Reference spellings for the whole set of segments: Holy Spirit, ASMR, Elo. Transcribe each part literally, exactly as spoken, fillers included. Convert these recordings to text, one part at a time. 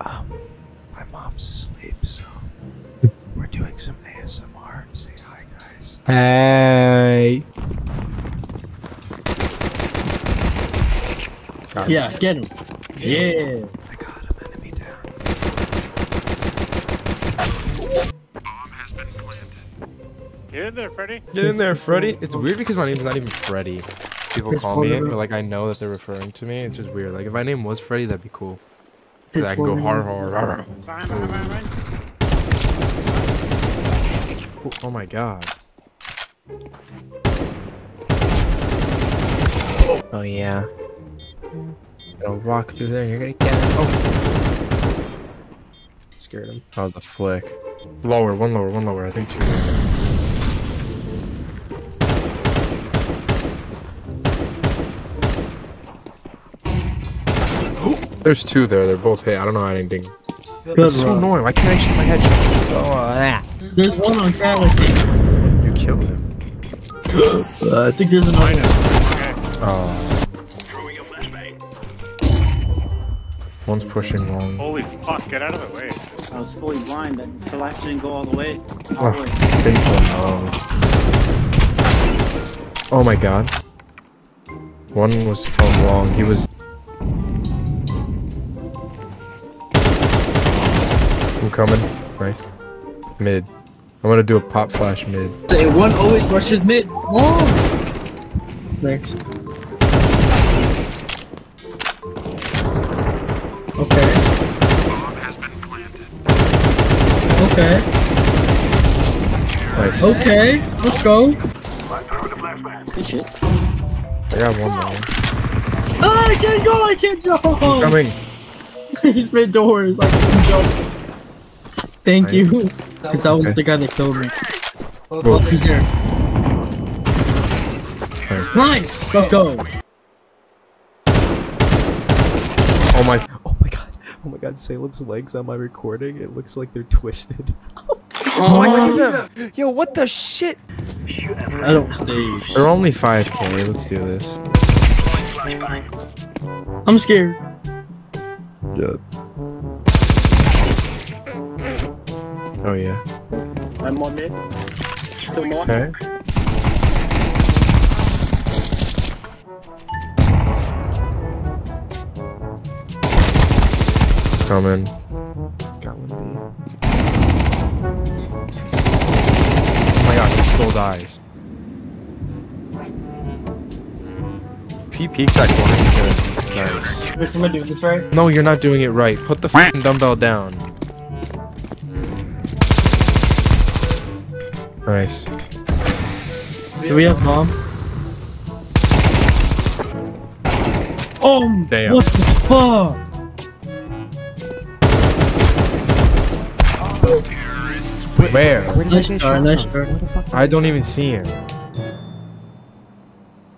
Um, my mom's asleep, so we're doing some A S M R. Say hi, guys. Hey. Got yeah, him. Get him. Yeah. yeah. I got him. Enemy down. Bomb has been planted. Get in there, Freddy. Get in there, Freddy. It's weird because my name's not even Freddy. People call me it, but like I know that they're referring to me. It's just weird. Like if my name was Freddy, that'd be cool. Cause I can go hard, hard, hard. Fine, fine, fine, fine. Oh, oh my god. Oh yeah. It'll walk through there. You're gonna get it. Oh. Scared him. That was a flick. Lower, one lower, one lower. I think two. There's two there. They're both hit. I don't know how I didn't ding. That's so annoying. Why can't I shoot my head? Oh, that. There's one on Travis. You killed him. uh, I think there's an item. Okay. Oh. One's pushing long. Holy fuck, get out of the way. I was fully blind, that flash didn't go all the way. All the way. Oh. Oh my god. One was from long, he was... I'm coming. Nice. Mid. I'm gonna do a pop flash mid. Hey, one always rushes mid. Oh! Thanks. Okay. Bomb has been planted. Okay. Nice. Okay, let's go. Good shit. I got one now. Oh, I can't go, I can't jump! He's coming. He's mid doors, I can't jump. Thank nice. you. Because that was okay. the guy that killed me. Oh, oh he's here. Right. Nice! Let's go. Oh my. Oh my god, Salem's legs on my recording, it looks like they're twisted. Oh, oh, I see them! Yo, what the shit? I don't see. They're only five K, let's do this. I'm scared. Yeah. Oh yeah. I'm on mid. Still more. Okay. Coming. Got one B. Oh my god, he still dies. If he peeks that corner, he's good. Nice. Wait, so am I doing this right? No, you're not doing it right. Put the f***ing dumbbell down. Nice. Do we have bomb? Oh, damn. What the fuck? Where? Where did nice I, car, nice the I don't even see him.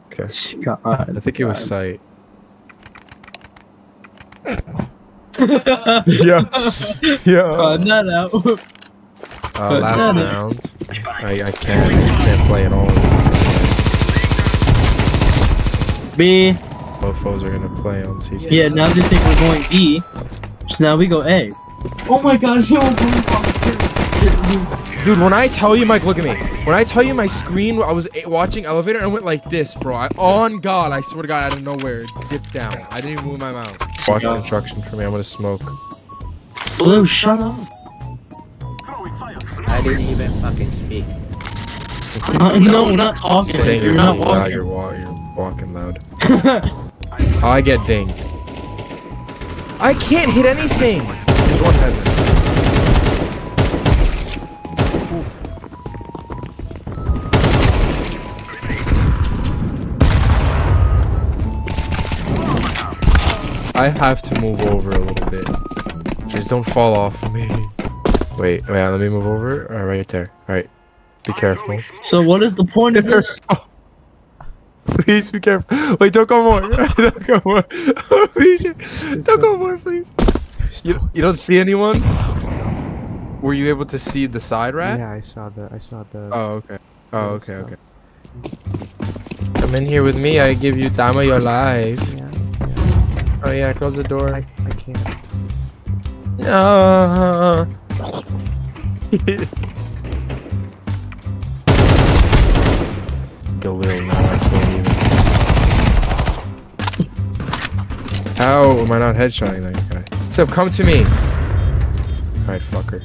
Okay. God, I think God. it was sight. yeah. Yeah. Uh, not out. Uh, uh, last not round. I, I can't. I can't play at all. B. Mofos are gonna play on T V. Yeah. Now they think we're going E. So now we go A. Oh my God! He won't move. Dude, when I tell you, Mike, look at me. When I tell you my screen, I was watching Elevator and I went like this, bro. I, on God, I swear to God, out of nowhere, it dipped down. I didn't even move my mouth. Watch the instruction for me. I'm gonna smoke. Blue, shut up. I didn't even fucking speak. Uh, no, not talking. You're, you're, you're not walking. Loud, you're, wa you're walking loud. oh, I get dinged. I can't hit anything. There's one headline. I have to move over a little bit. Just don't fall off me. Wait, wait, let me move over. All right, right there. All right. Be careful. So what is the point of this? Oh. Please be careful. Wait, don't go more. don't go more. please, don't go more, please. You, you don't see anyone? Were you able to see the side rat? Yeah, I saw the, I saw the... Oh, okay. Oh, okay, okay. Come in here with me. I give you time of your life. Yeah. Oh yeah, close the door. I, I can't. Uh... Go Will now, I can't even. How am I not headshotting that guy? So come to me! Alright, fucker.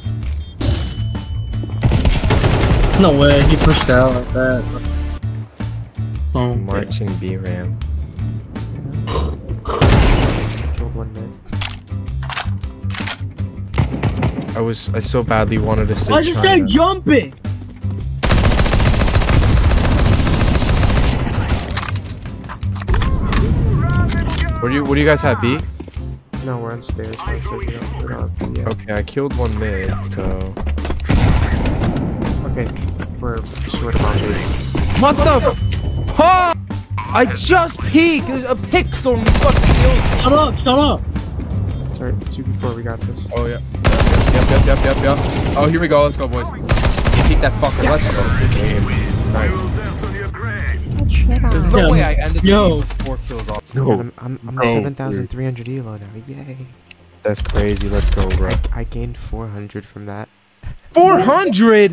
No way, he pushed out like that. Oh, marching B-Ram. Killed one man. I was- I so badly wanted to say I just got jumping! What do you- what do you guys have, B? No, we're on stairs, so we don't- we're not B yet. Okay, I killed one mid, so... Okay, we're sort of on B. What the f- Huh? I just peeked! There's a pixel in the fucking building! Shut up! Shut up! Sorry, it's you before we got this. Oh, yeah. Yep, yep, yep, yep, yep. Oh, here we go. Let's go, boys. You peeked that fucker. Let's go. Nice. There's no way I ended the game with four kills off. No. I'm, I'm, I'm no. seven thousand three hundred elo now. Yay. That's crazy. Let's go, bro. I, I gained four hundred from that. four hundred?!